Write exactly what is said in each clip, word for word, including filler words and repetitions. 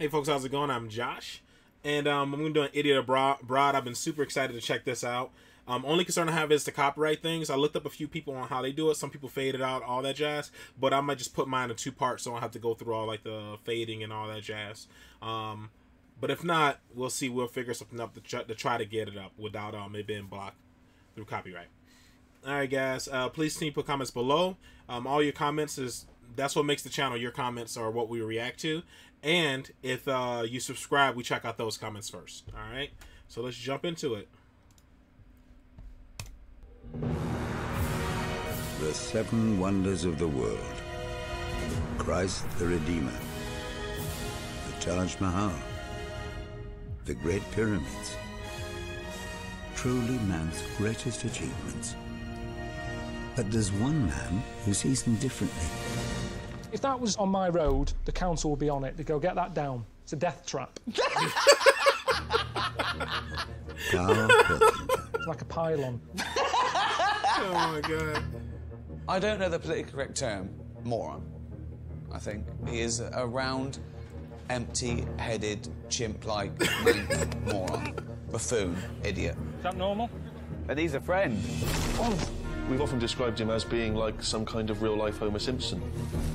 Hey folks, how's it going? I'm Josh, and um, I'm going to do An Idiot Abroad. I've been super excited to check this out. Um, only concern I have is the copyright things. I looked up a few people on how they do it. Some people fade it out, all that jazz. But I might just put mine in two parts, so I don't have to go through all like the fading and all that jazz. Um, but if not, we'll see. We'll figure something up to, tr to try to get it up without um, it being blocked through copyright. All right, guys. Uh, please continue to put comments below. Um, all your comments is that's what makes the channel. Your comments are what we react to. And if uh, you subscribe, we check out those comments first. All right. So let's jump into it. The Seven Wonders of the World. Christ the Redeemer. The Taj Mahal. The Great Pyramids. Truly man's greatest achievements. But there's one man who sees them differently. If that was on my road, the council would be on it. They'd go, get that down. It's a death trap. It's like a pylon. Oh, my God. I don't know the politically correct term, moron, I think. He is a round, empty-headed, chimp-like moron. Buffoon. Idiot. Is that normal? But he's a friend. Oh. We've often described him as being like some kind of real-life Homer Simpson.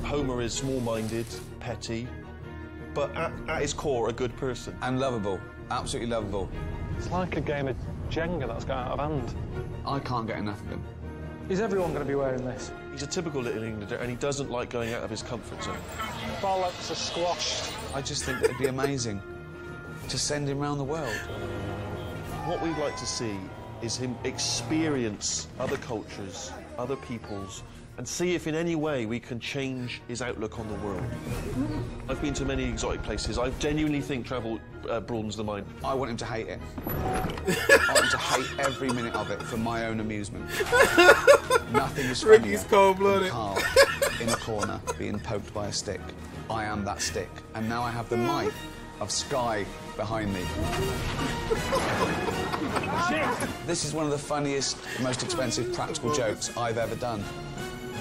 Homer is small-minded, petty, but at, at his core, a good person. And lovable. Absolutely lovable. It's like a game of Jenga that's got out of hand. I can't get enough of him. Is everyone going to be wearing this? He's a typical Little Englander, and he doesn't like going out of his comfort zone. Bollocks are squashed. I just think that it'd be amazing to send him around the world. What we'd like to see is him experience other cultures, other peoples, and see if in any way we can change his outlook on the world. I've been to many exotic places. I genuinely think travel uh, broadens the mind. I want him to hate it. I want him to hate every minute of it for my own amusement. Nothing is funnier. Ricky's cold-blooded. Carl in a corner being poked by a stick. I am that stick. And now I have the might of Sky behind me. This is one of the funniest, most expensive practical jokes I've ever done.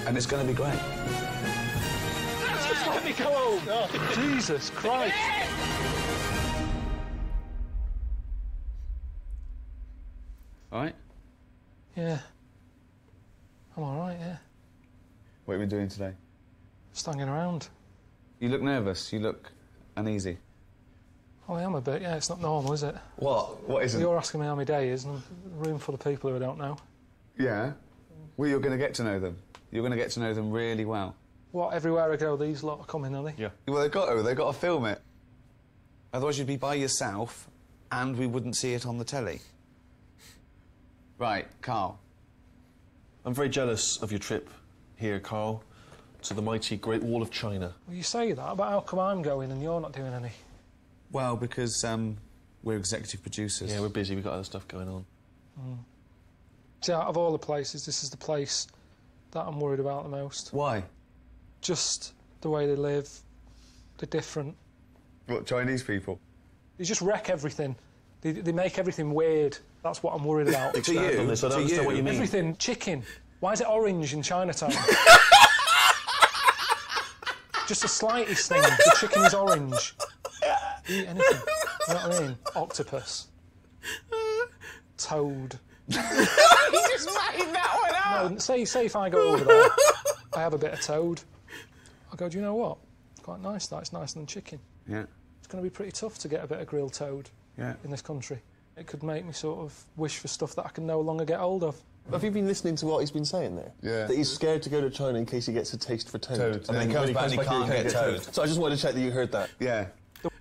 And it's going to be great. Just let me go home. Oh, Jesus Christ. All right? Yeah. I'm all right, yeah. What have you been doing today? Just hanging around. You look nervous. You look uneasy. Oh, I am a bit, yeah. It's not normal, is it? What? What isn't? You're asking me how my day is, and a room full of people who I don't know. Yeah? Well, you're going to get to know them. You're going to get to know them really well. What, everywhere I go, these lot are coming, are they? Yeah. Well, they've got to. They've got to film it. Otherwise you'd be by yourself and we wouldn't see it on the telly. Right, Carl. I'm very jealous of your trip here, Carl, to the mighty Great Wall of China. Well, you say that, but how come I'm going and you're not doing any? Well, because um, we're executive producers. Yeah, we're busy. We've got other stuff going on. Mm. See, out of all the places, this is the place that I'm worried about the most. Why? Just the way they live. They're different. What, Chinese people? They just wreck everything. They, they make everything weird. That's what I'm worried about. To you, I don't to understand you. What you mean. Everything. Chicken. Why is it orange in Chinatown? Just the slightest thing. The chicken is orange. Eat anything. You know what I mean? Octopus. Toad. You just made that one up. No, say, say if I go over there, I have a bit of toad. I go, do you know what? It's quite nice, that. It's nicer than chicken. Yeah. It's going to be pretty tough to get a bit of grilled toad yeah. in this country. It could make me sort of wish for stuff that I can no longer get hold of. Have you been listening to what he's been saying there? Yeah. That he's scared to go to China in case he gets a taste for toad. toad. And, and then comes back and he can't get, get toad. toad. So I just wanted to check that you heard that. Yeah.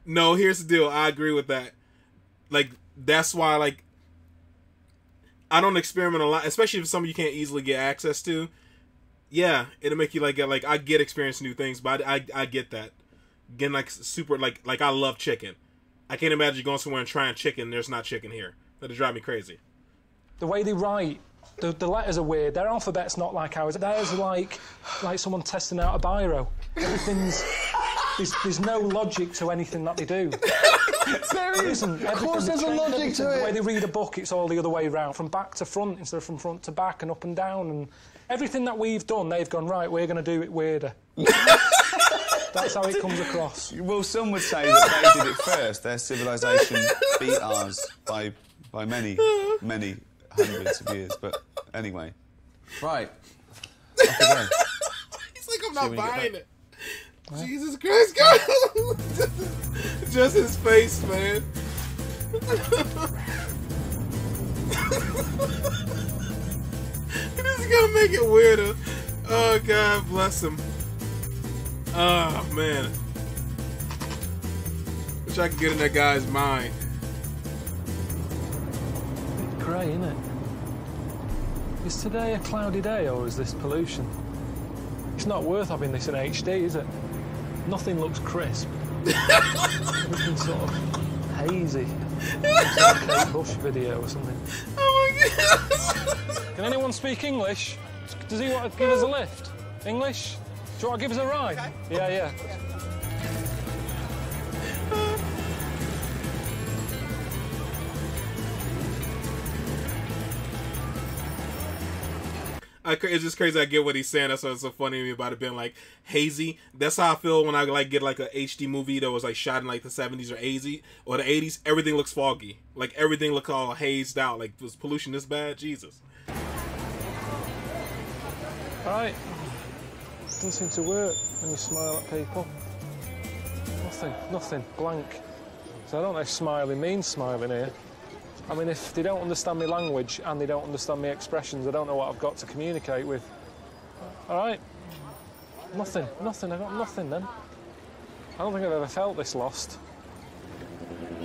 No, here's the deal. I agree with that. Like, that's why, like, I don't experiment a lot, especially if it's something you can't easily get access to. Yeah, it'll make you like get like I get experience new things, but I, I I get that. Again, like super like like I love chicken. I can't imagine going somewhere and trying chicken. There's not chicken here. That'll drive me crazy. The way they write, the the letters are weird. Their alphabet's not like ours. Theirs are like like someone testing out a biro. Everything's there's there's no logic to anything that they do. There is. Of course there's a logic to it. The way they read a book, it's all the other way round, from back to front instead of from front to back and up and down. And everything that we've done, they've gone, right, we're going to do it weirder. That's how it comes across. Well, some would say that they did it first. Their civilization beat ours by by many, many hundreds of years. But anyway, right. He's like, I'm not buying it. What? Jesus Christ, God! Just his face, man. This is gonna make it weirder. Oh, God bless him. Oh, man. Wish I could get in that guy's mind. It's grey, isn't it? Is today a cloudy day, or is this pollution? It's not worth having this in H D, is it? Nothing looks crisp. Looking sort of hazy. It's like a bush video or something. Oh, my God. Can anyone speak English? Does he want to give us a lift? English? Do you want to give us a ride? Okay. Yeah, yeah. I, it's just crazy. I get what he's saying. That's what's so funny to me about it being like hazy. That's how I feel when I like get like a H D movie that was like shot in like the seventies or eighties or the eighties. Everything looks foggy. Like everything looks all hazed out. Like was pollution this bad? Jesus. All right. Doesn't seem to work when you smile at people. Nothing, nothing, blank. So I don't know if smiling means smiling here. I mean, if they don't understand my language and they don't understand my expressions, I don't know what I've got to communicate with. All right. Nothing, nothing, I got nothing then. I don't think I've ever felt this lost.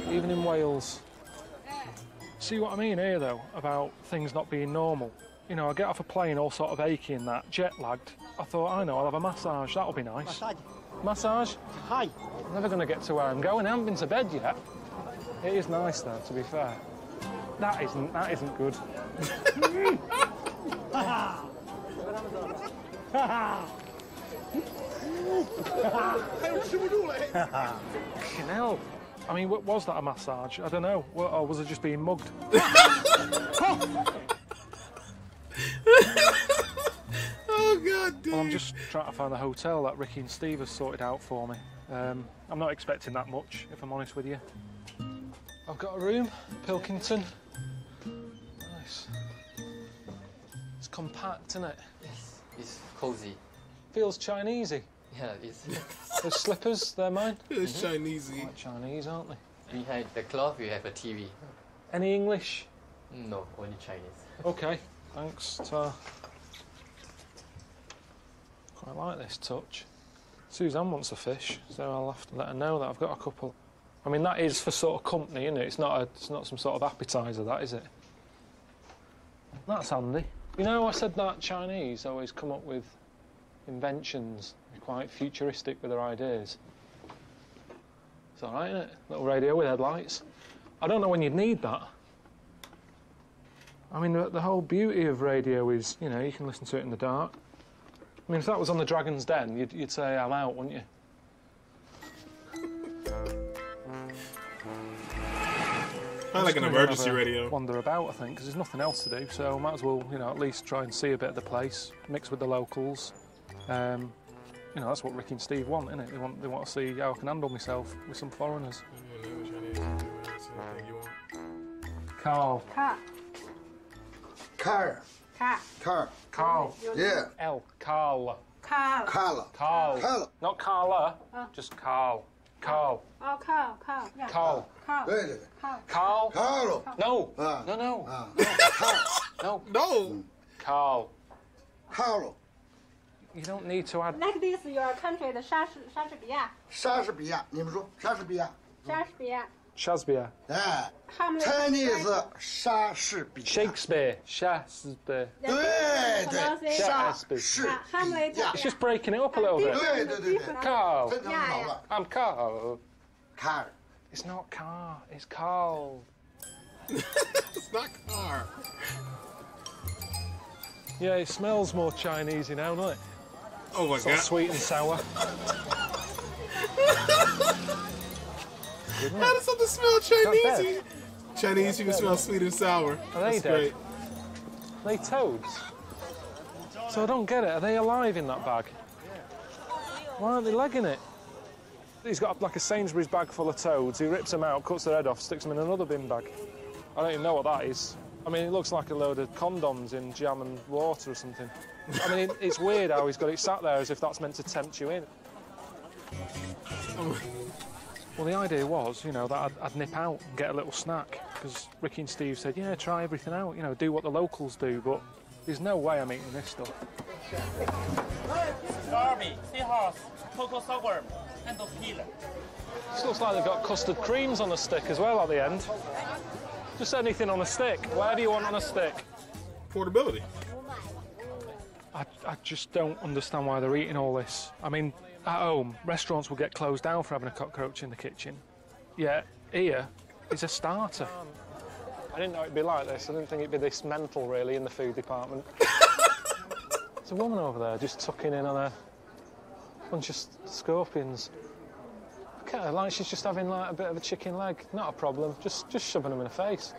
Even in Wales. See what I mean here, though, about things not being normal? You know, I get off a plane all sort of achy and that, jet-lagged. I thought, I know, I'll have a massage, that'll be nice. Massage? Massage? Hi. I'm never going to get to where I'm going. I haven't been to bed yet. It is nice, though, to be fair. That isn't, that isn't good. Fucking hell. I mean, what was that, a massage? I don't know. Or was I just being mugged? Oh, God, dude. Well, I'm just trying to find the hotel that Ricky and Steve have sorted out for me. Um, I'm not expecting that much, if I'm honest with you. I've got a room, Pilkington. Nice. It's compact, isn't it? Yes, it's cozy. Feels Chinesey. Yeah, it is. Those slippers, they're mine. It's mm-hmm. Chinesey. Quite Chinese, aren't they? Behind the cloth, we have a T V. Any English? No, only Chinese. Okay. Thanks, Ta. Quite like this touch. Suzanne wants a fish, so I'll have to let her know that I've got a couple. I mean, that is for sort of company, isn't it? It's not, a, it's not some sort of appetiser, that, is it? That's handy. You know, I said that Chinese always come up with inventions. They're quite futuristic with their ideas. It's all right, isn't it? Little radio with headlights. I don't know when you'd need that. I mean, the, the whole beauty of radio is, you know, you can listen to it in the dark. I mean, if that was on the Dragon's Den, you'd, you'd say, I'm out, wouldn't you? I like an emergency radio. Wander about, I think, because there's nothing else to do, so might as well, you know, at least try and see a bit of the place, mix with the locals. Um, you know, that's what Ricky and Steve want, isn't it? They want, they want to see how I can handle myself with some foreigners. Carl. Cat. Car. Car. Car. Carl. Yeah. L. Carl. Carl. Carl. Carl. Carl. Not Carla, uh. just Carl. Carl. Oh, Carl. Carl. Yeah. Carl. Carl. Carl. Carl. Carl. No. Uh. No, no. Uh. No. No. No. Carl. Carl. You don't need to add... Like this, your country, the Shashbia. Shashbia. You say Shashbia. Shashbia. Shakespeare. Yeah. Chinese Shakespeare. Shakespeare. Shakespeare. Shakespeare. It's just breaking it up a little bit. Carl. I'm Carl. Carl. It's not Carl. It's Carl. It's not Carl. Yeah, it smells more Chinesey now, doesn't it? Oh my God. Sweet and sour. How does something smell Chinese? Chinese, you can smell sweet and sour. Are they dead? Are they toads? So I don't get it. Are they alive in that bag? Why aren't they legging it? He's got like a Sainsbury's bag full of toads. He rips them out, cuts their head off, sticks them in another bin bag. I don't even know what that is. I mean, it looks like a load of condoms in jam and water or something. I mean, it, it's weird how he's got it sat there as if that's meant to tempt you in. Well, the idea was, you know, that I'd, I'd nip out and get a little snack, because Ricky and Steve said, yeah, try everything out, you know, do what the locals do, but there's no way I'm eating this stuff. Barbie, seahorse, cocoa sugar, and tequila. This looks like they've got custard creams on a stick as well at the end. Just anything on a stick, whatever you want on a stick. Portability. I, I just don't understand why they're eating all this. I mean, at home, restaurants will get closed down for having a cockroach in the kitchen. Yeah, here, it's a starter. I didn't know it'd be like this. I didn't think it'd be this mental, really, in the food department. There's a woman over there just tucking in on a bunch of scorpions. Look at her, like she's just having like a bit of a chicken leg. Not a problem, just, just shoving them in the face.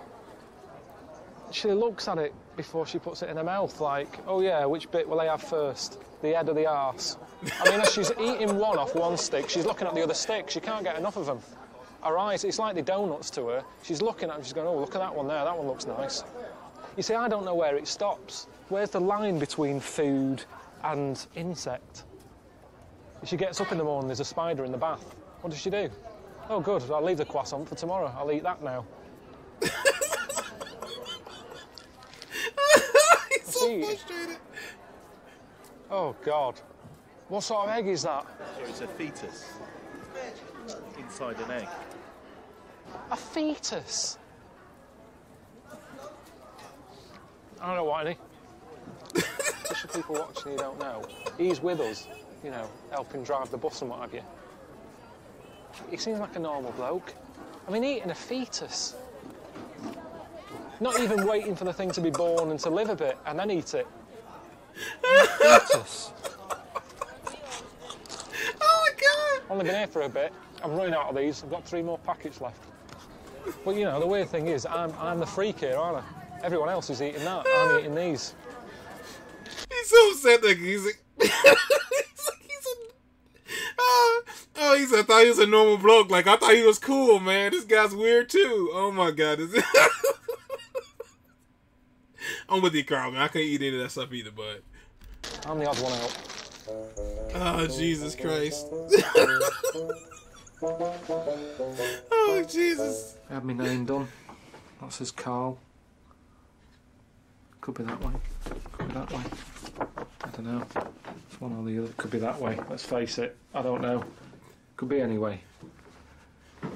She looks at it before she puts it in her mouth, like, oh yeah, which bit will they have first? The head or the arse? I mean, as she's eating one off one stick, she's looking at the other stick. She can't get enough of them. Her eyes, it's like the donuts to her. She's looking at them, she's going, oh, look at that one there, that one looks nice. You see, I don't know where it stops. Where's the line between food and insect? She gets up in the morning, there's a spider in the bath. What does she do? Oh, good, I'll leave the croissant for tomorrow. I'll eat that now. So frustrated. Oh, God. What sort of egg is that? It's a fetus. Inside an egg. A fetus? I don't know why, any. Just for people watching who don't know, he's with us, you know, helping drive the bus and what have you. He seems like a normal bloke. I mean, eating a fetus. Not even waiting for the thing to be born and to live a bit, and then eat it. Fetus. Oh, my God! Only been here for a bit. I'm running out of these. I've got three more packets left. But, you know, the weird thing is, I'm, I'm the freak here, aren't I? Everyone else is eating that. I'm eating these. He's so sad that he's... he's, a, he's a, oh, oh, he's a, I thought he was a normal bloke. Like, I thought he was cool, man. This guy's weird, too. Oh, my God. Is it... I'm with you, Karl, man. I couldn't eat any of that stuff either, but... I'm the odd one out. Oh, Jesus Christ. Oh, Jesus. I had my name done. That says Karl. Could be that way. Could be that way. I don't know. One or the other. Could be that way. Let's face it. I don't know. Could be any way.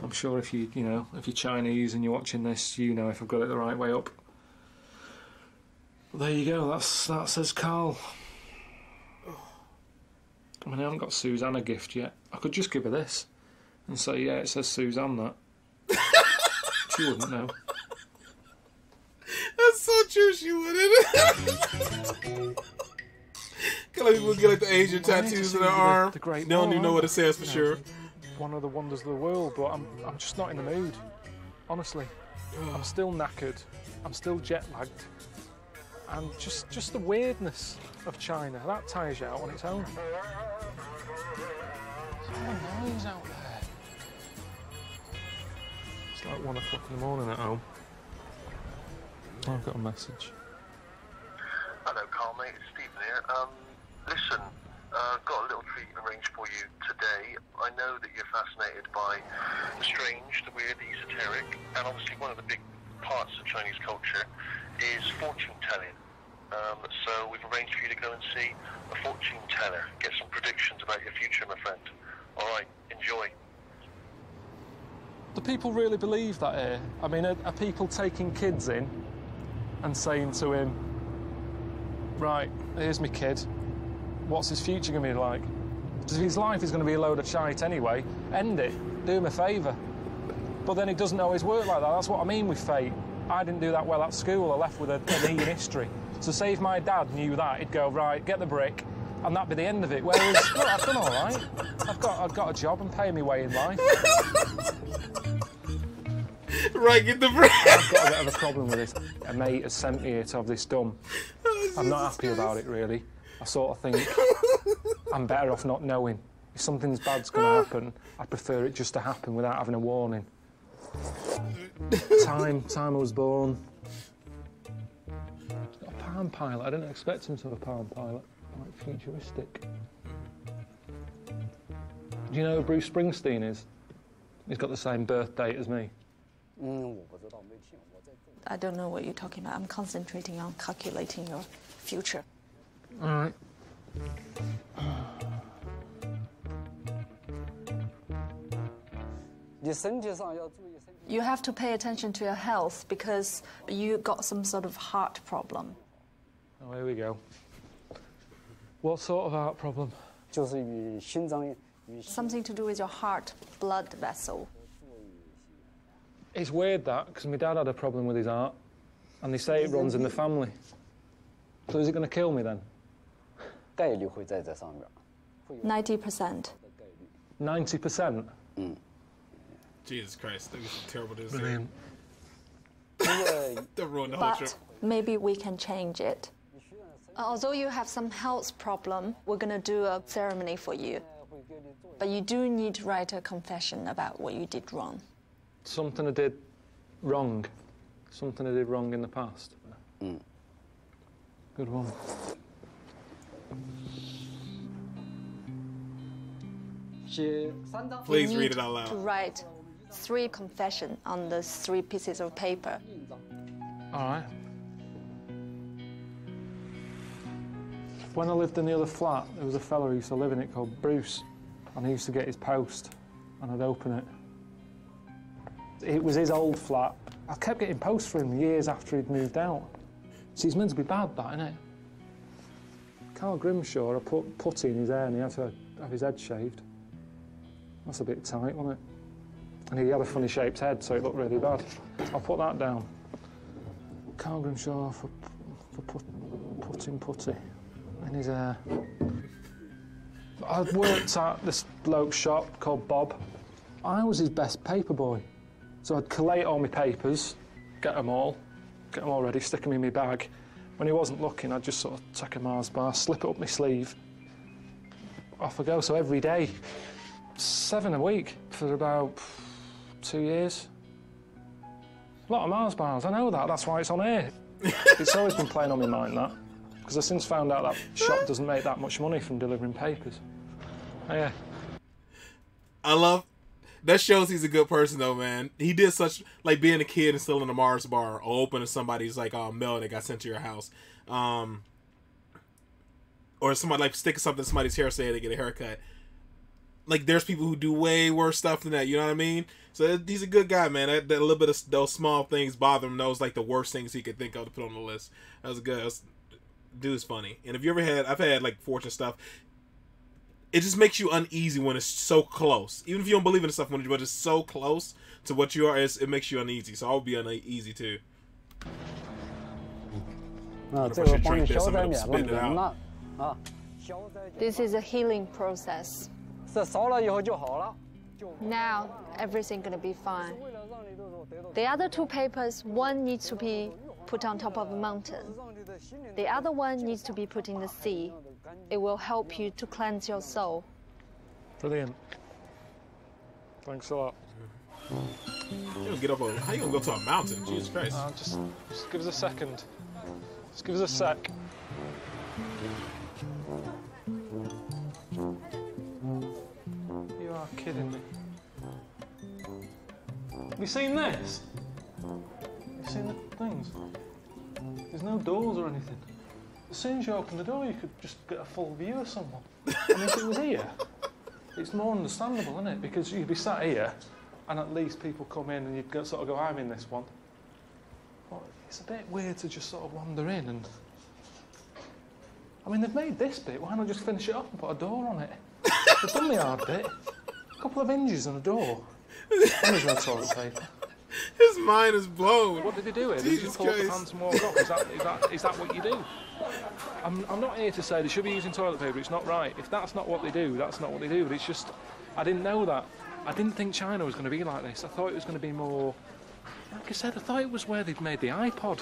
I'm sure if you, you know, if you're Chinese and you're watching this, you know if I've got it the right way up. There you go, that's, that says Karl. I mean, I haven't got Suzanne a gift yet. I could just give her this and say, yeah, it says Suzanne that. She wouldn't know. That's so true, she wouldn't. Can let people get like the Asian tattoos in their arm. The, the they don't even know what it says for sure. One of the wonders of the world, but I'm, I'm just not in the mood. Honestly, I'm still knackered. I'm still jet lagged. And just, just the weirdness of China, that tires you out on its own. Oh, noise out there. It's like one o'clock in the morning at home. Oh, I've got a message. Hello, Karl, mate. It's Stephen here. Um, listen, I've uh, got a little treat arranged for you today. I know that you're fascinated by the strange, the weird, the esoteric, and obviously one of the big parts of Chinese culture is fortune telling. Um, so we've arranged for you to go and see a fortune teller, get some predictions about your future, my friend. All right, enjoy. Do people really believe that here? I mean, are, are people taking kids in and saying to him, right, here's my kid, what's his future going to be like? Because if his life is going to be a load of shite anyway, end it, do him a favour. But then it doesn't always work like that. That's what I mean with fate. I didn't do that well at school. I left with a, an E in history. So say if my dad knew that, he'd go, right, get the brick, and that'd be the end of it. Whereas, well, I've done all right. I've got, I've got a job and pay me way in life. Right, get the brick. I've got a bit of a problem with this. A mate has sent me here to have this done. Oh, I'm not happy about it, really. I sort of think I'm better off not knowing. If something's bad's gonna happen, I prefer it just to happen without having a warning. Time, time I was born. He's got a palm pilot. I didn't expect him to have a palm pilot. Quite futuristic. Do you know who Bruce Springsteen is? He's got the same birth date as me. I don't know what you're talking about. I'm concentrating on calculating your future. All right. You have to pay attention to your health because you got some sort of heart problem. Oh, here we go. What sort of heart problem? Something to do with your heart blood vessel. It's weird, that, because my dad had a problem with his heart, and they say it runs in the family. So is it going to kill me, then? ninety percent. ninety percent? Mm. Jesus Christ, that was a terrible decision. That ruined the whole trip. But maybe we can change it. Although you have some health problem, we're going to do a ceremony for you. But you do need to write a confession about what you did wrong. Something I did wrong. Something I did wrong in the past. Mm. Good one. Please you read it out loud. To write three confessions on those three pieces of paper. All right. When I lived in the other flat, there was a fella who used to live in it called Bruce, and he used to get his post, and I'd open it. It was his old flat. I kept getting posts for him years after he'd moved out. See, it's meant to be bad, that, innit? Karl Grimshaw, I put putty in his hair and he had to have his head shaved. That's a bit tight, wasn't it? And he had a funny shaped head, so it looked really bad. I'll put that down. Karl Grimshaw for, for put, putting putty in his hair. I worked at this bloke's shop called Bob. I was his best paper boy. So I'd collate all my papers, get them all, get them all ready, stick them in my bag. When he wasn't looking, I'd just sort of take a Mars bar, slip it up my sleeve. Off I go, so every day, seven a week for about two years. A lot of Mars bars, I know that, that's why it's on air. It's always been playing on my mind, that, because I've since found out that shop doesn't make that much money from delivering papers. Oh, yeah. I love... That shows he's a good person, though, man. He did such, like, being a kid and selling a Mars bar or opening somebody's, like, uh, mail that got sent to your house. Um, or somebody, like, sticking something in somebody's hair, saying they get a haircut. Like, there's people who do way worse stuff than that, you know what I mean? So he's a good guy, man. That, that little bit of those small things bother him. That was, like, the worst things he could think of to put on the list. That was good. That was, dude's funny. And if you ever had, I've had, like, fortune stuff. It just makes you uneasy when it's so close. Even if you don't believe in stuff, when it's so close to what you are, it's, it makes you uneasy. So I would be uneasy too. This is a healing process. Now everything's gonna be fine. The other two papers, one needs to be put on top of a mountain. The other one needs to be put in the sea. It will help you to cleanse your soul. Brilliant. Thanks a lot. You don't get up a, how you gonna go to a mountain? Jesus Christ. Uh, just, just give us a second. Just give us a sec. You are kidding me. Have you seen this? Have you seen the things? There's no doors or anything. As soon as you open the door, you could just get a full view of someone. And if it was here, it's more understandable, isn't it? Because you'd be sat here, and at least people come in, and you'd go, sort of go, I'm in this one. But it's a bit weird to just sort of wander in and... I mean, they've made this bit. Why not just finish it up and put a door on it? They've done the hard bit. A couple of hinges and a door. And there's no toilet paper. His mind is blown. What did they do here? Did you just pull up the pants and walk off? Is that, is that, is that what you do? I'm, I'm not here to say they should be using toilet paper. It's not right. If that's not what they do, that's not what they do. But it's just, I didn't know that. I didn't think China was going to be like this. I thought it was going to be more... Like I said, I thought it was where they'd made the iPod.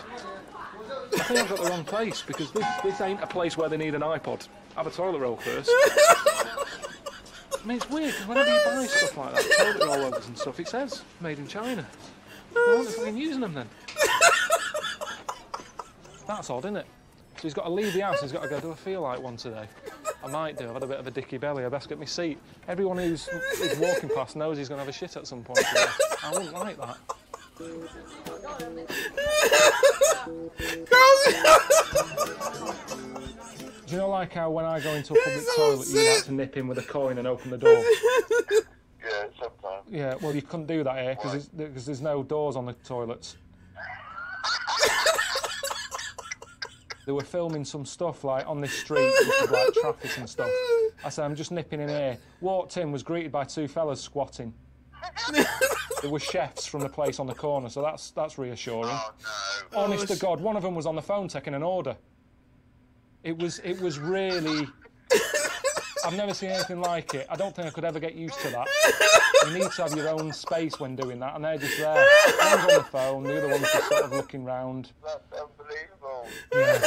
I think I've got the wrong place, because this, this ain't a place where they need an iPod. Have a toilet roll first. I mean, it's weird, because whenever you buy stuff like that, toilet roll overs and stuff, it says made in China. Why aren't they fucking using them then? That's odd, isn't it? So he's got to leave the house, he's got to go, do I feel like one today? I might do, I've had a bit of a dicky belly, I best get my seat. Everyone who's, who's walking past knows he's going to have a shit at some point today. I wouldn't like that. Do you know like how when I go into a public toilet you like to nip in with a coin and open the door? Yeah, sometimes. Yeah, well you couldn't do that here because there's, there's no doors on the toilets. They were filming some stuff like on this street with like traffic and stuff. I said, I'm just nipping in here. Walked in, was greeted by two fellas squatting. There were chefs from the place on the corner, so that's that's reassuring. Oh, no. Honest oh, to God, one of them was on the phone taking an order. It was it was really. I've never seen anything like it. I don't think I could ever get used to that. You need to have your own space when doing that, and they're just there. One's on the phone, the other one's just sort of looking round. That's unbelievable. Yeah.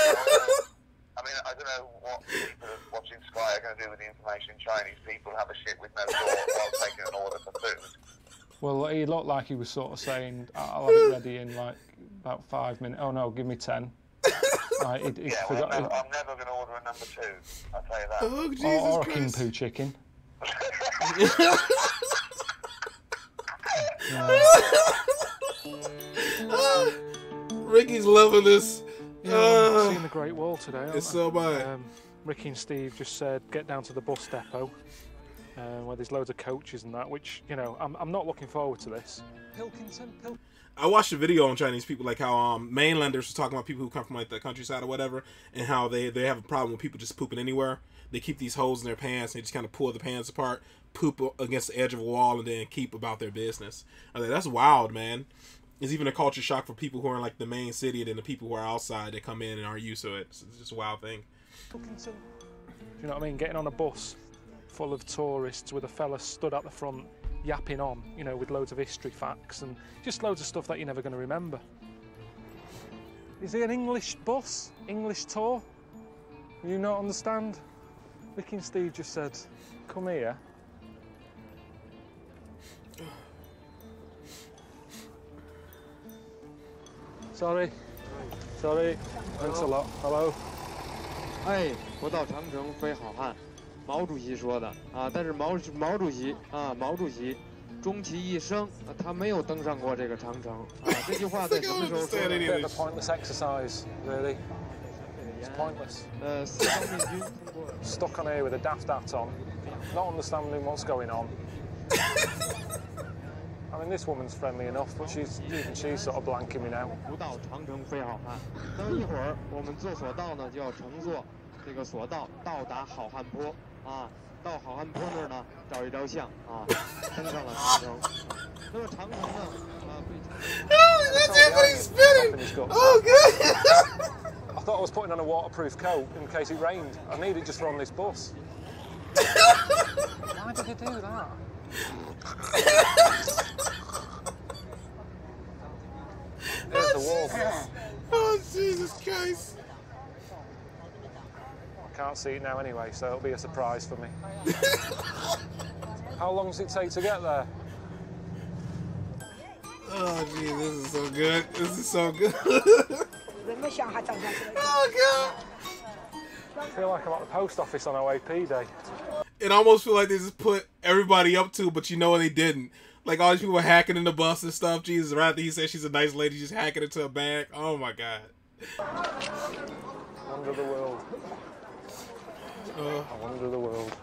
I mean, I don't know what people watching Sky are going to do with the information. Chinese people have a shit with no door while taking an order for food. Well, he looked like he was sort of saying, I'll have it ready in, like, about five minutes. Oh, no, give me ten. Like, it, it yeah, well, I'm, never, I'm never going to order a number two, I'll tell you that. Oh, Jesus or or a king poo chicken. uh, Ricky's loving this. Yeah, uh, I've seen the Great Wall today. It's so bad. Um, Ricky and Steve just said, get down to the bus depot. Uh, where there's loads of coaches and that, which, you know, I'm, I'm not looking forward to this. Pilkington, Pilkington. I watched a video on Chinese people, like how um, mainlanders were talking about people who come from, like, the countryside or whatever, and how they, they have a problem with people just pooping anywhere. They keep these holes in their pants, and they just kind of pull the pants apart, poop against the edge of a wall, and then keep about their business. I was like, that's wild, man. It's even a culture shock for people who are in, like, the main city, and then the people who are outside that come in and aren't used to it. It's just a wild thing. Pilkington. You know what I mean? Getting on a bus full of tourists with a fella stood at the front yapping on, you know, with loads of history facts and just loads of stuff that you're never going to remember. Is he an English bus? English tour? You not understand? Ricky and Steve just said, come here. Sorry. Hi. Sorry. Hello. Thanks a lot. Hello. Hey, Mao Zedong said that, uh, but Mao Zedong, uh, Mao Zedong, it's a pointless exercise, really. It's pointless. Stuck on here with a daft hat on, not understanding what's going on. I mean, this woman's friendly enough, but she's even she's sort of blanking me now. I thought I was putting on a waterproof coat in case it rained. I need it just for on this bus. Why did you do that? There's the wall. Oh, Jesus Christ. Can't see it now anyway, so it'll be a surprise for me. How long does it take to get there? Oh, gee, this is so good. This is so good. Oh, God. I feel like I'm at the post office on O A P day. It almost feels like they just put everybody up to, but you know they didn't. Like, all these people were hacking in the bus and stuff. Jesus, right after he said she's a nice lady, just hacking into a bag. Oh, my God. Under the world. Uh, I wonder the world.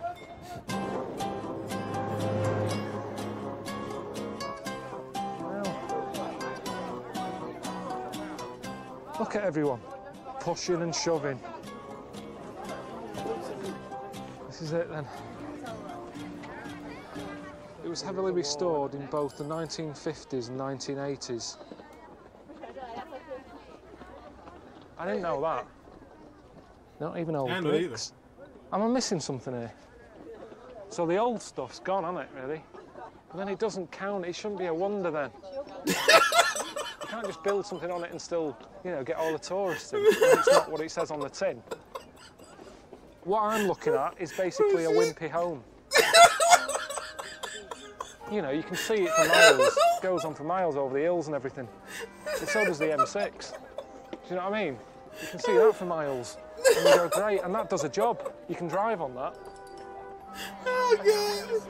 Wow. Look at everyone pushing and shoving. This is it then. It was heavily restored in both the nineteen fifties and nineteen eighties. I didn't know that. Not even old bricks. Am I missing something here? So the old stuff's gone, hasn't it, really? And then it doesn't count. It shouldn't be a wonder, then. You can't just build something on it and still, you know, get all the tourists in. It's not what it says on the tin. What I'm looking at is basically a wimpy home. you know, you can see it for miles. It goes on for miles over the hills and everything. And so does the M six. Do you know what I mean? You can see that for miles. And you go, great, and that does a job. You can drive on that. Oh, God.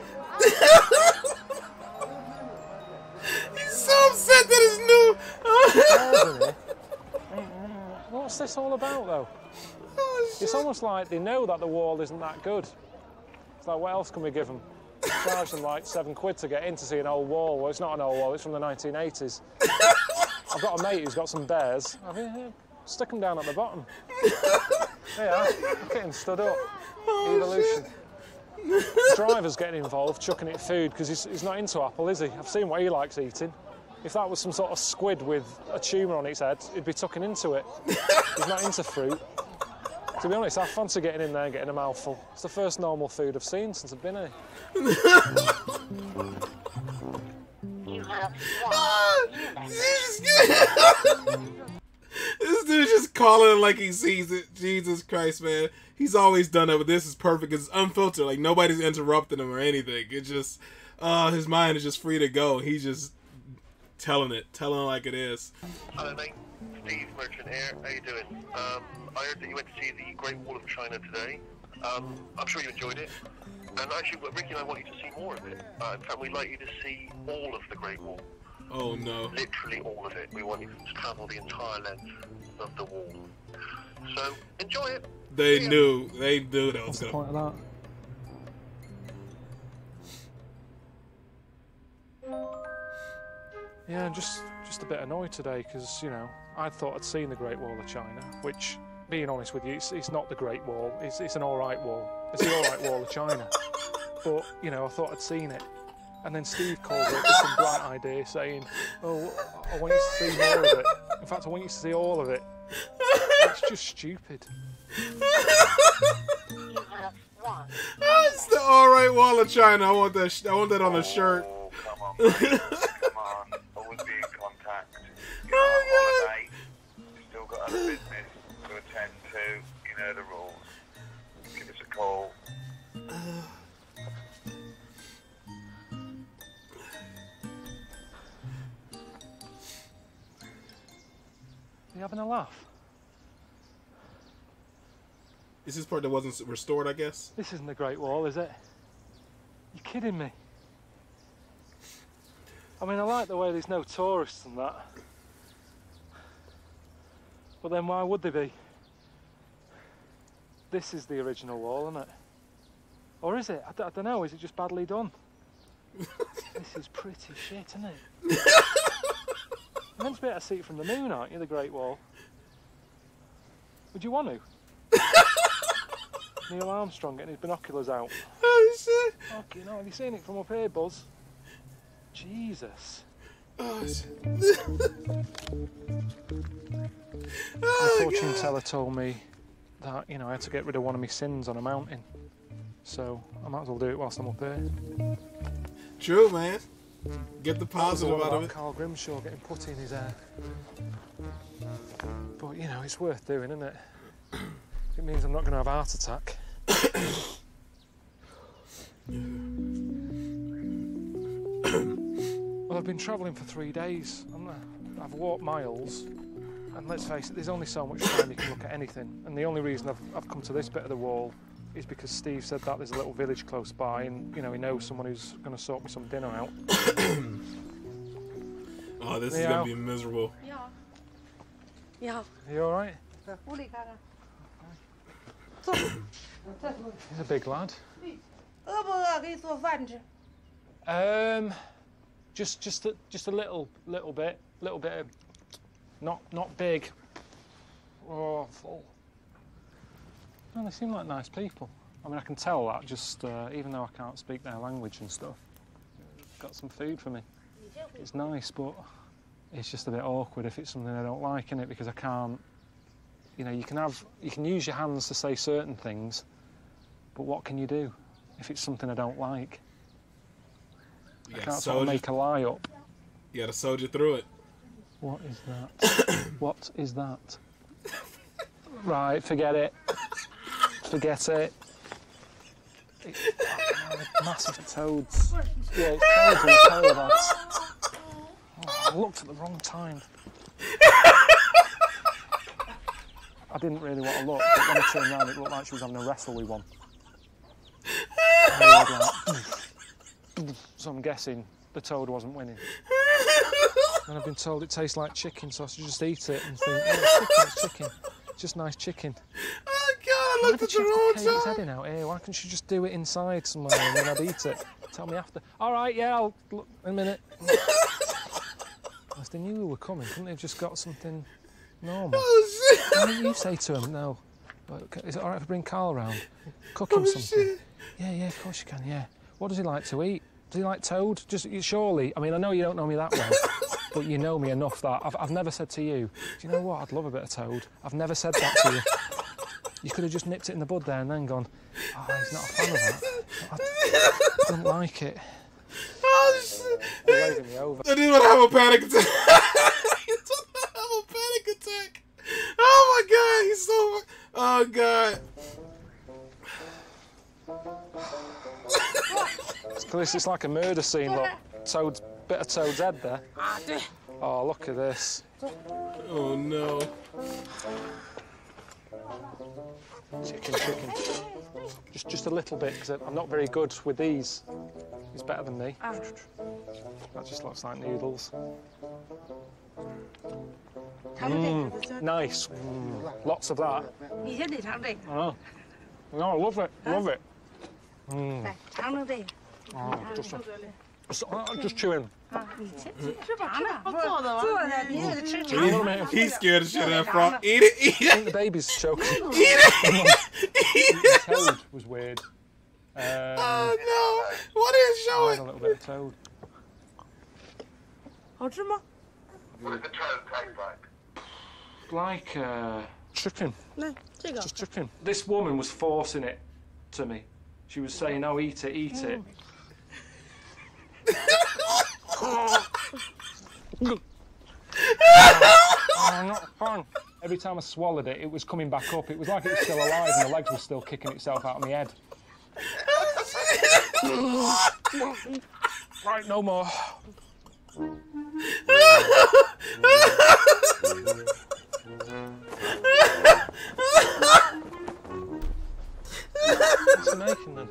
He's so upset that it's new. Oh. What's this all about, though? Oh, shit. It's almost like they know that the wall isn't that good. It's like, what else can we give them? Charge them like seven quid to get in to see an old wall. Well, it's not an old wall, it's from the nineteen eighties. I've got a mate who's got some bears. I mean, stick them down at the bottom. Yeah, getting stood up. Oh, evolution. Shit. The driver's getting involved, chucking it food, because he's, he's not into apple, is he? I've seen what he likes eating. If that was some sort of squid with a tumour on its head, he'd be tucking into it. He's not into fruit. To be honest, I fancy getting in there and getting a mouthful. It's the first normal food I've seen since I've been here. You have This dude's just calling it like he sees it. Jesus Christ, man. He's always done it, but this is perfect. It's unfiltered. Like, nobody's interrupting him or anything. It's just, uh, his mind is just free to go. He's just telling it. Telling it like it is. Hello, mate. Steve Merchant here. How you doing? Um, I heard that you went to see the Great Wall of China today. Um, I'm sure you enjoyed it. And actually, Ricky and I want you to see more of it. Uh, in fact, we'd like you to see all of the Great Wall. Oh, no. Literally all of it. We want you to travel the entire length of the wall. So, enjoy it. They yeah. knew. They knew that was going to... Yeah, I'm just, just a bit annoyed today because, you know, I thought I'd seen the Great Wall of China, which, being honest with you, it's, it's not the Great Wall. It's, it's an all right wall. It's the all right Wall of China. But, you know, I thought I'd seen it. And then Steve called it with some bright idea saying, oh, I want you to see more of it. In fact, I want you to see all of it. That's just stupid. That's the all right Wall of China. I want that, sh I want that on a shirt. Oh, come on, mate. Come on. Always be in contact. You know, oh, on yeah. You've still got other business to attend to. You know the rules. Give us a call. Are you having a laugh? Is this part that wasn't restored, I guess? This isn't the Great Wall, is it? You're kidding me. I mean, I like the way there's no tourists and that. But then why would they be? This is the original wall, isn't it? Or is it? I, d I don't know, is it just badly done? This is pretty shit, isn't it? You're meant to be able to see it from the moon, aren't you, the Great Wall? Would you want to? Neil Armstrong getting his binoculars out. Oh, shit. Fucking hell, have you seen it from up here, Buzz? Jesus. Oh, shit. My fortune teller told me that, you know, I had to get rid of one of my sins on a mountain. So I might as well do it whilst I'm up here. True, man. Get the positive out of it. Karl Grimshaw getting putty in his hair. But, you know, it's worth doing, isn't it? It means I'm not going to have a heart attack. Well, I've been travelling for three days. I'm not, I've walked miles, and let's face it, there's only so much time you can look at anything. And the only reason I've, I've come to this bit of the wall is because Steve said that there's a little village close by, and, you know, he knows someone who's going to sort me some dinner out. Oh, this is going to be miserable. Yeah. Yeah. Are you all right? He's a big lad. Um, just, just, a, just a little, little bit, little bit, of, not, not big. Oh, full. Well, they seem like nice people. I mean, I can tell that just, uh, even though I can't speak their language and stuff. Got some food for me. It's nice, but it's just a bit awkward if it's something I don't like, innit? Because I can't. You know, you can have, you can use your hands to say certain things, but what can you do if it's something I don't like? You I can't sort of make a lie up. You gotta soldier through it. What is that? What is that? Right, forget it. Forget it. it Massive toads. Yeah, toads and toads. Oh, I looked at the wrong time. I didn't really want to look, but when I turned around, it looked like she was having a wrestle with one. So I'm guessing the toad wasn't winning. And I've been told it tastes like chicken, so I should just eat it and think, oh, it's chicken, it's chicken. It's just nice chicken. Oh, God, I looked at the wrong time. It's heading out here. Why can't she just do it inside somewhere and then I'd eat it? Tell me after. All right, yeah, I'll look in a minute. Unless they knew we were coming, couldn't they have just got something normal? Why didn't you say to him, no? Is it all right if I bring Karl round? Cook him oh, something. Shit. Yeah, yeah, of course you can, yeah. What does he like to eat? Does he like toad? Just surely, I mean, I know you don't know me that well, but you know me enough that I've, I've never said to you, do you know what, I'd love a bit of toad. I've never said that to you. You could have just nipped it in the bud there and then gone, oh, he's not a fan of that. I don't like it. Oh, shit. They're waving me over. I didn't want to have a panic attack. I didn't want to have a panic attack. Oh, my God, he's so... Oh, God. It's, it's like a murder scene, look. Toad's, bit of Toad's head there. Oh, look at this. Oh, no. Chicken, chicken. Just, just a little bit, because I'm not very good with these. He's better than me. Oh. That just looks like noodles. Mm, nice. Mm, lots of that. You hid it, haven't you? Oh. No, I love it. Love it. Mm. Oh, just, a, just chewing. Mm. He's scared of shit out of frog. Eat it, eat it. I think the baby's choking. Eat it, eat it. The toad was weird. Um, oh, no. What is showing? I had a little bit of toad. What does the toad taste like? Like, uh... chicken. No, chicken. Just chicken. This woman was forcing it to me. She was saying, oh, eat it, eat it. Oh, oh, not fun. Every time I swallowed it, it was coming back up. It was like it was still alive and the legs were still kicking itself out of my head. Right, no more. What's he making then?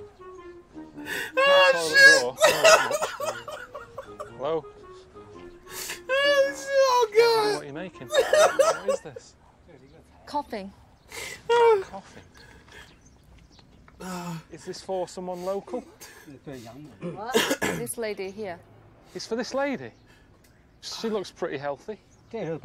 Oh, shit! Hello? Oh, God! What are you making? What is this? Coughing. Coughing? Is this for someone local? What? This lady here. It's for this lady? She looks pretty healthy. It's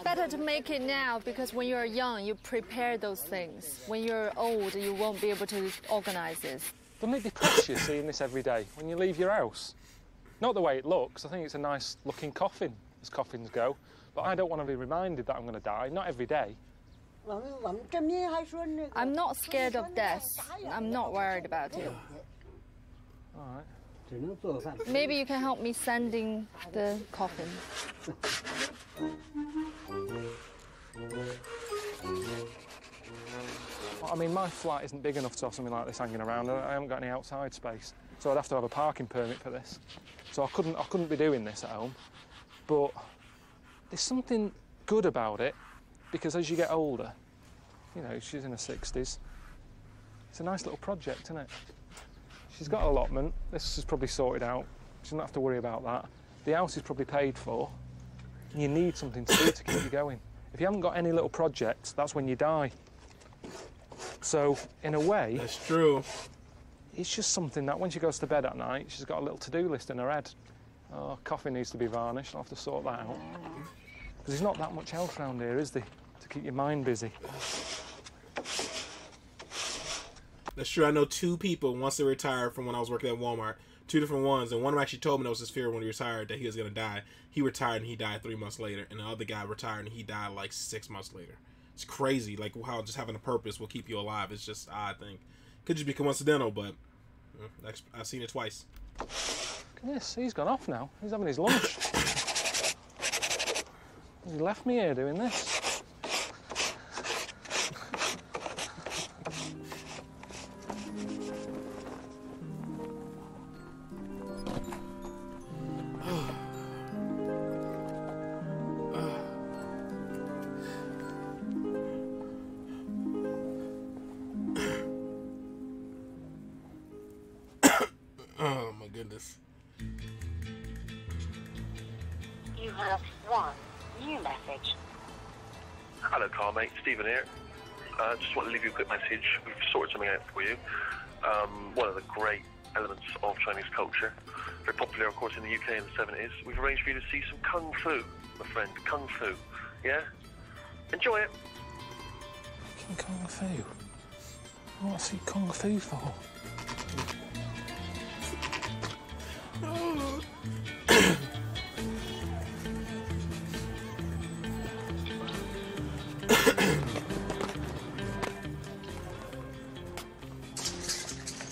better to make it now, because when you're young, you prepare those things. When you're old, you won't be able to organise this. Doesn't it depress you seeing this every day when you leave your house? Not the way it looks. I think it's a nice-looking coffin, as coffins go. But I don't want to be reminded that I'm going to die, not every day. I'm not scared of death. I'm not worried about it. All right. Maybe you can help me sanding the coffin. I mean, my flat isn't big enough to have something like this hanging around. I haven't got any outside space, so I'd have to have a parking permit for this. So I couldn't, I couldn't be doing this at home. But there's something good about it, because as you get older, you know, she's in her sixties. It's a nice little project, isn't it? She's got an allotment. This is probably sorted out. She doesn't have to worry about that. The house is probably paid for. You need something to do to keep you going. If you haven't got any little projects, that's when you die. So, in a way... That's true. It's just something that when she goes to bed at night, she's got a little to-do list in her head. Oh, coffee needs to be varnished. I'll have to sort that out. Because there's not that much else around here, is there, to keep your mind busy? That's true. I know two people once they retired from when I was working at Walmart, two different ones, and one of them actually told me that was his fear when he retired that he was going to die. He retired and he died three months later, and the other guy retired and he died like six months later. It's crazy, like how just having a purpose will keep you alive. It's just odd thing. Could just be coincidental, but you know, I've seen it twice. Yes, he's gone off now. He's having his lunch. He left me here doing this. Jesus. You have one new message. Hello, Karl, mate. Stephen here. I uh, just want to leave you a quick message. We've sorted something out for you. Um, one of the great elements of Chinese culture. Very popular, of course, in the U K in the seventies. We've arranged for you to see some Kung Fu, my friend. Kung Fu. Yeah? Enjoy it. Kung Fu? What's he Kung Fu for? Oh.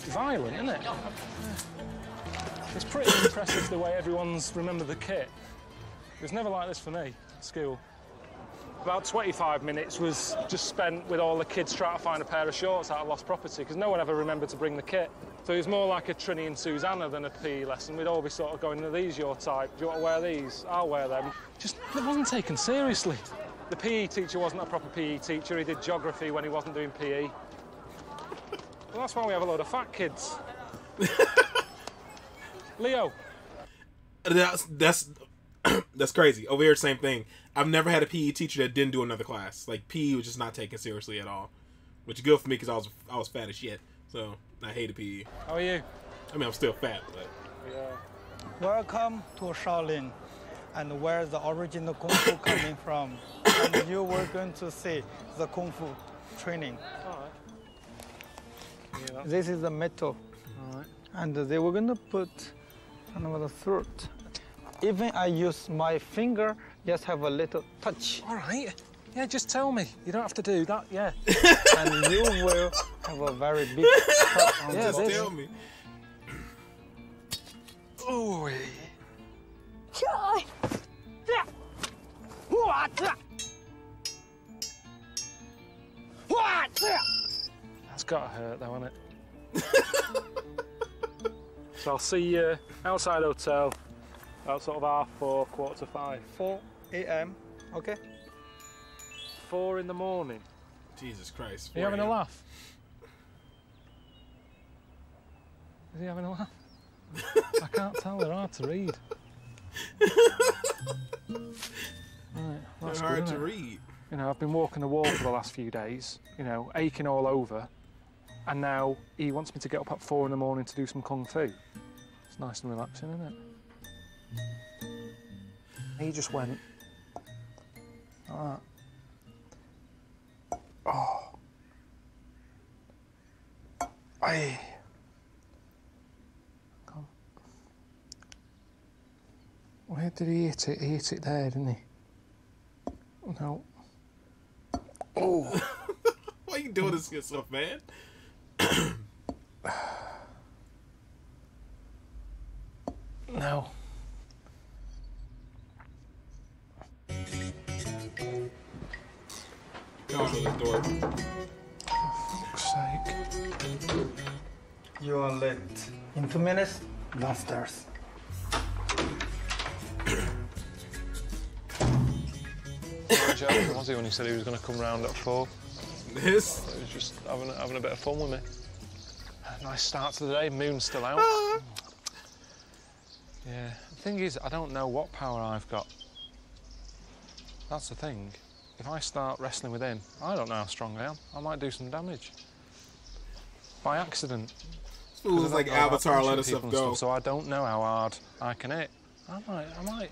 Violent, isn't it? It's pretty impressive the way everyone's remembered the kit. It was never like this for me at school. About twenty-five minutes was just spent with all the kids trying to find a pair of shorts out of lost property because no one ever remembered to bring the kit. So it was more like a Trini and Susanna than a P E lesson. We'd all be sort of going, are these your type? Do you want to wear these? I'll wear them. Just, it wasn't taken seriously. The P E teacher wasn't a proper P E teacher. He did geography when he wasn't doing P E. Well, that's why we have a load of fat kids. Leo. That's, that's, that's crazy. Over here, same thing. I've never had a P E teacher that didn't do another class. Like, P E was just not taken seriously at all. Which is good for me because I was I was fat as shit. So, I hated P E. How are you? I mean, I'm still fat, but... Yeah. Welcome to Shaolin, and where the original Kung Fu coming from. And you were going to see the Kung Fu training. All right. Yeah. This is the metal. All right. And they were going to put another throat. Even I use my finger, just have a little touch. All right. Yeah, just tell me. You don't have to do that, yeah. And you will have a very big cut on yeah, just this. Tell me. Ooh. That's gotta hurt, though, hasn't it? So I'll see you outside hotel. About sort of half four, quarter to five. four a m, okay? Four in the morning. Jesus Christ. Are you having a laugh? Is he having a laugh? I can't tell, they're hard to read. Right, that's they're hard to read. You know, I've been walking the wall for the last few days, you know, aching all over, and now he wants me to get up at four in the morning to do some Kung Fu. It's nice and relaxing, isn't it? He just went like that. Oh. Aye. Come. Where did he hit it? He hit it there, didn't he? No. Oh. Why are you doing this to yourself, man? No. Door. For fuck's sake. You are late. In two minutes, downstairs. Joke, was he, when he said he was going to come round at four? This? He was just having, having a bit of fun with me. Nice start to the day, moon's still out. Ah. Yeah. The thing is, I don't know what power I've got. That's the thing. If I start wrestling with him, I don't know how strong I am. I might do some damage. By accident. Ooh, it's like Avatar let us up go. So I don't know how hard I can hit. I might, I might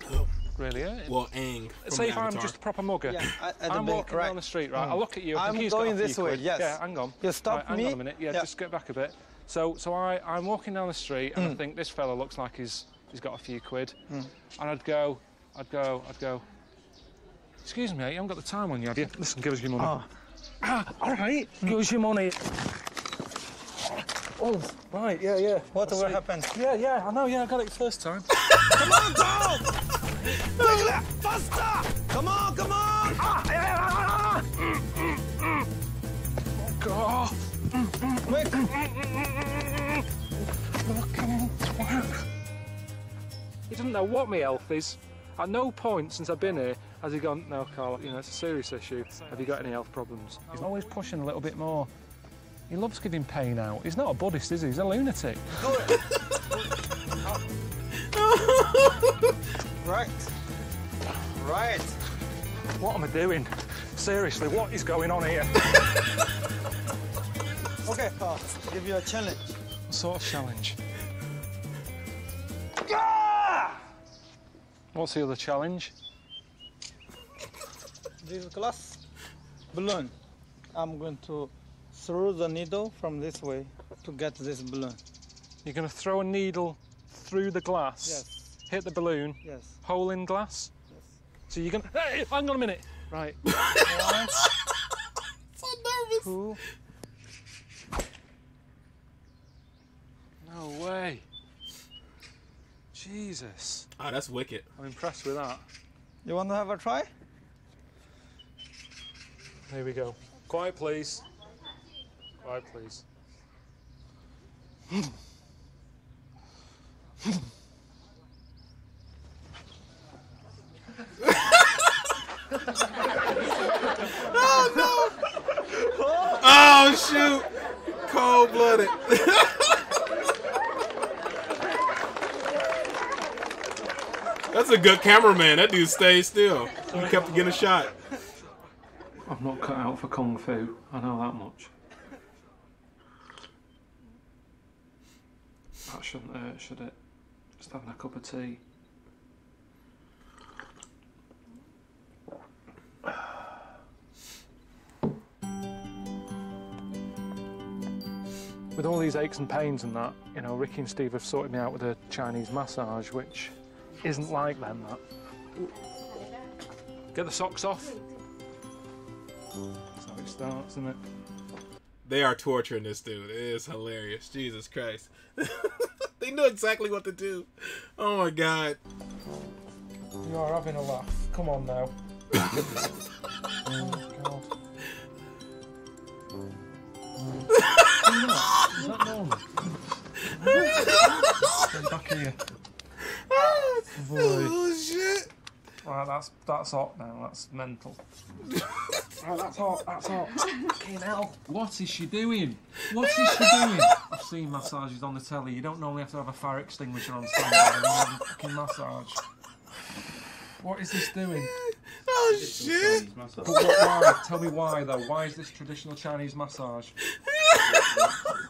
really hurt him. Well, Aang. Say if I'm just a proper mugger. Yeah, I'm walking down right. the street, right? Mm. I look at you. I think I'm he's going got a this way, quid. Yes. Yeah, hang on. You stop right, hang me. Hang on a minute. Yeah, yeah, just get back a bit. So, so I, I'm walking down the street and mm. I think this fella looks like he's, he's got a few quid. Mm. And I'd go, I'd go, I'd go. Excuse me, you haven't got the time on you, have you? Listen, give us your money. Oh. Ah, all right, mm. give us your money. Oh, right, yeah, yeah. Whatever happened. Yeah, yeah, I know, yeah, I got it first time. Come on, Tom! Make it up, faster! Come on, come on! Ah, yeah, mm, mm, mm. Oh, God! Mm, mm, quick! Mm, mm, mm. Fucking twerp. He doesn't know what my health is. At no point since I've been here has he gone, no, Karl, you know, it's a serious issue. Have you got any health problems? He's always pushing a little bit more. He loves giving pain out. He's not a Buddhist, is he? He's a lunatic. Right. Right. What am I doing? Seriously, what is going on here? Okay, I'll give you a challenge. What sort of challenge? Ah! What's the other challenge? This glass balloon. I'm going to throw the needle from this way to get this balloon. You're going to throw a needle through the glass? Yes. Hit the balloon? Yes. Hole in glass? Yes. So you're going to... Hey, hang on a minute. Right. One. So nervous. Two. No way. Jesus. Ah, oh, that's wicked. I'm impressed with that. You want to have a try? Here we go. Quiet, please. Quiet, please. Oh, no! Oh, shoot! Cold-blooded. That's a good cameraman. That dude stayed still. He kept getting a shot. I'm not cut out for kung fu. I know that much. That shouldn't hurt, should it? Just having a cup of tea. With all these aches and pains and that, you know, Ricky and Steve have sorted me out with a Chinese massage, which isn't like them, that. Get the socks off. That's how it starts, isn't it? They are torturing this dude. It is hilarious. Jesus Christ. They know exactly what to do. Oh, my God. You are having a laugh. Come on, now. Oh, God. Is that normal? Get back here. Oh, oh shit. Right, that's that's hot now. That's mental. Right, that's hot. That's hot. Fucking hell. What is she doing? What is she doing? I've seen massages on the telly. You don't normally have to have a fire extinguisher on standby. You have a fucking massage. What is this doing? Oh shit! But what, why? Tell me why though. Why is this traditional Chinese massage?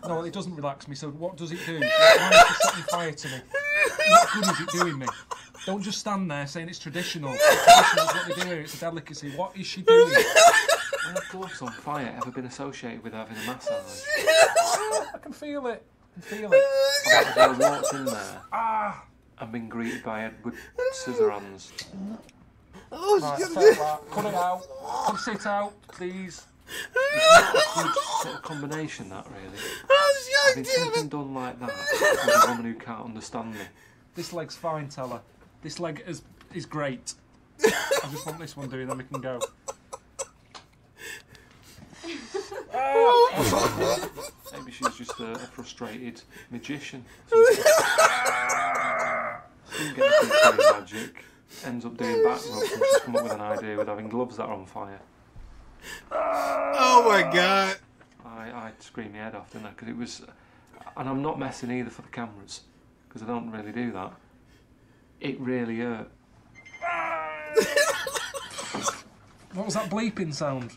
No, it doesn't relax me. So what does it do? Why is it setting fire to me? What good is it doing me? Don't just stand there saying it's traditional. It's traditional is what they do here. It's a delicacy. What is she doing? When a corpse on fire ever been associated with having a massage? I can feel it. I can feel it. I've walked in there. Ah! I've been greeted by Edward Scissorhands. Oh, right, she's gonna do that. Cut it out. Come sit out, please. It's not a good sort of combination, that really. Oh, having something done like that with a woman who can't understand me. This leg's fine, tell her. This leg is is great. I just want this one doing, then we can go. Oh. Maybe she's just a, a frustrated magician. Doesn't get into doing magic. Ends up doing back rubs and she's come up with an idea with having gloves that are on fire. Oh my God! I I screamed my head off, didn't I? Because it was, and I'm not messing either for the cameras, because I don't really do that. It really hurt. What was that bleeping sound?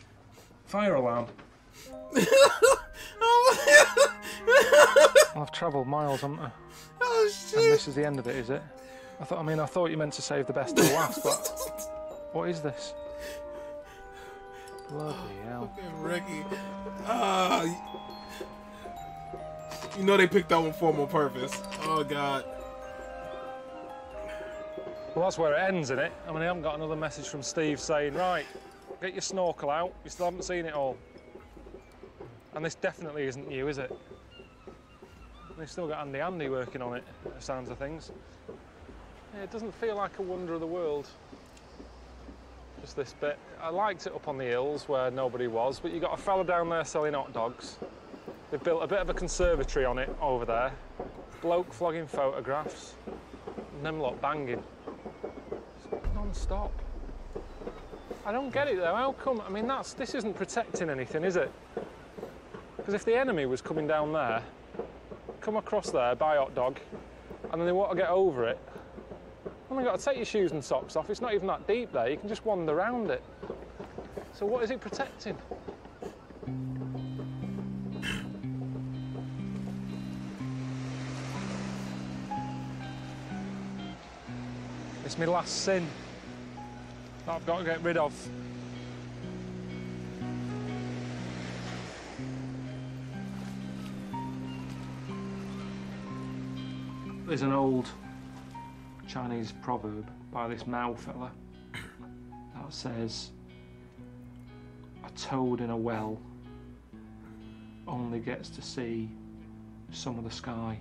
Fire alarm. Well, I've travelled miles, haven't I? Oh shit! And this is the end of it, is it? I thought. I mean, I thought you meant to save the best till last, but what is this? Bloody hell. Look at Ricky. Uh, you know they picked that one for him on purpose. Oh, God. Well, that's where it ends, isn't it? I mean, I haven't got another message from Steve saying, right, get your snorkel out. You still haven't seen it all. And this definitely isn't you, is it? They've still got Andy Andy working on it, by the sounds of things. Yeah, it doesn't feel like a wonder of the world. Just this bit. I liked it up on the hills where nobody was, but you got a fella down there selling hot dogs. They've built a bit of a conservatory on it over there. Bloke flogging photographs. And them lot banging. It's non-stop. I don't get it though, how come? I mean, that's this isn't protecting anything, is it? Because if the enemy was coming down there, come across there, buy a hot dog, and then they want to get over it, Oh my God, take your shoes and socks off. It's not even that deep there. You can just wander around it. So what is it protecting? It's my last sin that I've got to get rid of. There's an old Chinese proverb by this Mao fella that says, a toad in a well only gets to see some of the sky.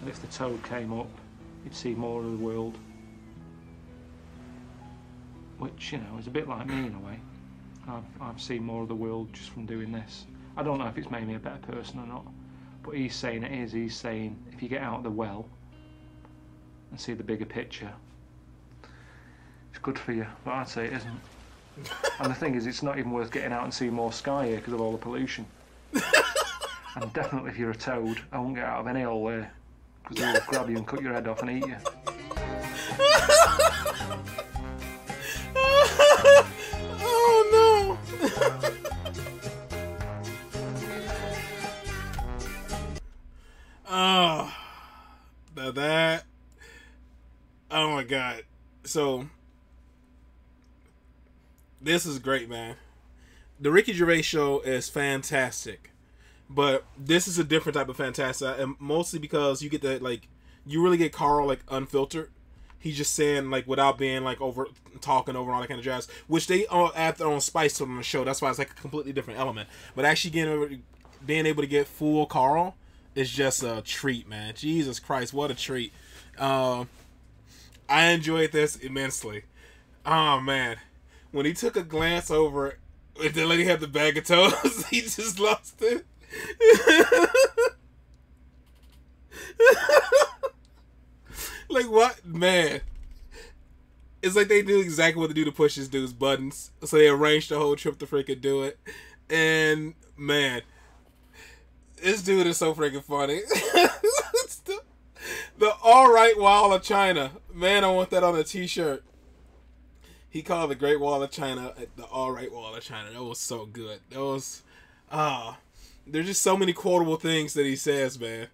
And if the toad came up, you'd see more of the world. Which, you know, is a bit like me in a way. I've, I've seen more of the world just from doing this. I don't know if it's made me a better person or not, but he's saying it is. He's saying if you get out of the well and see the bigger picture, it's good for you, but I'd say it isn't. And the thing is, it's not even worth getting out and seeing more sky here because of all the pollution. And definitely if you're a toad, I won't get out of any hole there. Because they will grab you and cut your head off and eat you. Oh no! Oh, now that. Oh my God! So this is great, man. The Ricky Gervais show is fantastic. But this is a different type of fantastic, and mostly because you get that, like, you really get Karl, like, unfiltered. He's just saying, like, without being, like, over talking over all that kind of jazz, which they all add their own spice to on the show. That's why it's like a completely different element. But actually getting over, being able to get full Karl is just a treat, man. Jesus Christ, what a treat! Um, I enjoyed this immensely. Oh man, when he took a glance over, if the lady had the bag of toes, he just lost it. Like, what, man? It's like they knew exactly what to do to push this dude's buttons, so they arranged the whole trip to freaking do it. And man, this dude is so freaking funny. the, the All Right Wall of China, man. I want that on a t-shirt. He called the Great Wall of China the All Right Wall of China. That was so good. That was ah. Uh, There's just so many quotable things that he says, man.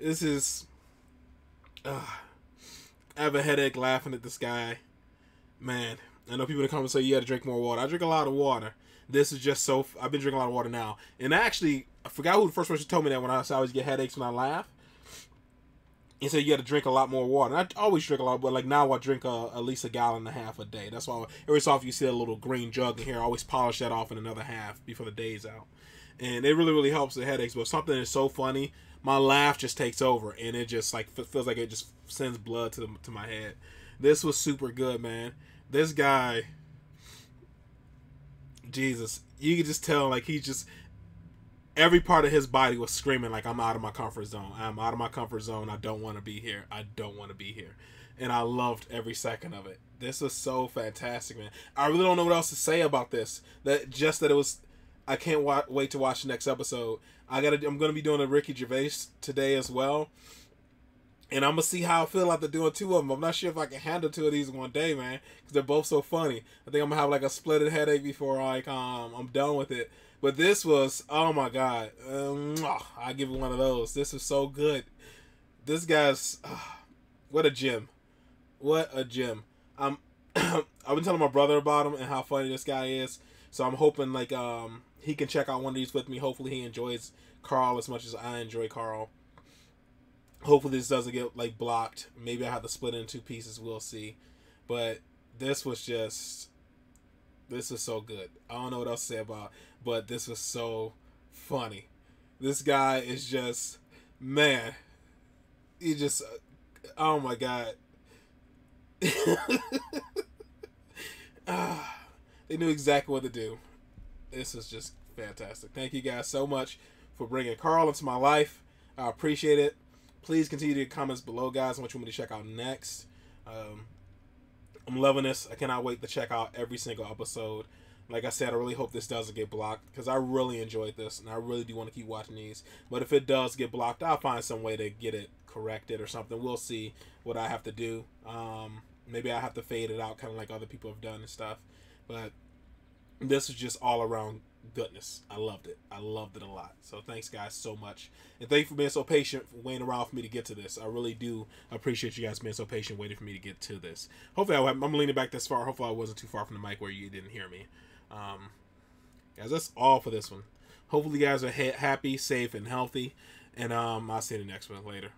This is... Uh, I have a headache laughing at this guy. Man, I know people in the comments say, you gotta drink more water. I drink a lot of water. This is just so... I've been drinking a lot of water now. And actually, I forgot who the first person told me that when I, so I always get headaches when I laugh. He said, you gotta drink a lot more water. And I always drink a lot, but like now I drink a, at least a gallon and a half a day. That's why every so often you see a little green jug in here. I always polish that off in another half before the day's out. And it really, really helps the headaches. But something is so funny, my laugh just takes over, and it just like feels like it just sends blood to the, to my head. This was super good, man. This guy, Jesus, you can just tell like he just every part of his body was screaming like, "I'm out of my comfort zone. I'm out of my comfort zone. I don't want to be here. I don't want to be here." And I loved every second of it. This was so fantastic, man. I really don't know what else to say about this. That just that it was. I can't wa wait to watch the next episode. I gotta. I'm gonna be doing a Ricky Gervais today as well, and I'm gonna see how I feel after doing two of them. I'm not sure if I can handle two of these in one day, man, because they're both so funny. I think I'm gonna have like a splitted headache before like um I'm done with it. But this was, oh my God, um, I give it one of those. This is so good. This guy's uh, what a gem, what a gem. I'm I've been telling my brother about him and how funny this guy is. So I'm hoping like um. he can check out one of these with me. Hopefully he enjoys Karl as much as I enjoy Karl. Hopefully this doesn't get like blocked. Maybe I have to split it in two pieces. We'll see. But this was just... This was so good. I don't know what else to say about it, but this was so funny. This guy is just... Man. He just... Oh my God. Ah, they knew exactly what to do. This is just fantastic. Thank you guys so much for bringing Karl into my life. I appreciate it. Please continue to comments below, guys, on what you want me to check out next. Um, I'm loving this. I cannot wait to check out every single episode. Like I said, I really hope this doesn't get blocked because I really enjoyed this, and I really do want to keep watching these. But if it does get blocked, I'll find some way to get it correct it or something. We'll see what I have to do. Um, maybe I have to fade it out, kind of like other people have done and stuff. But this is just all around goodness. I loved it. I loved it a lot. So thanks, guys, so much. And thank you for being so patient, for waiting around for me to get to this. I really do appreciate you guys being so patient, waiting for me to get to this. Hopefully, I, I'm leaning back this far. Hopefully, I wasn't too far from the mic where you didn't hear me. Um, guys, that's all for this one. Hopefully, you guys are ha happy, safe, and healthy. And um, I'll see you in the next one. Later.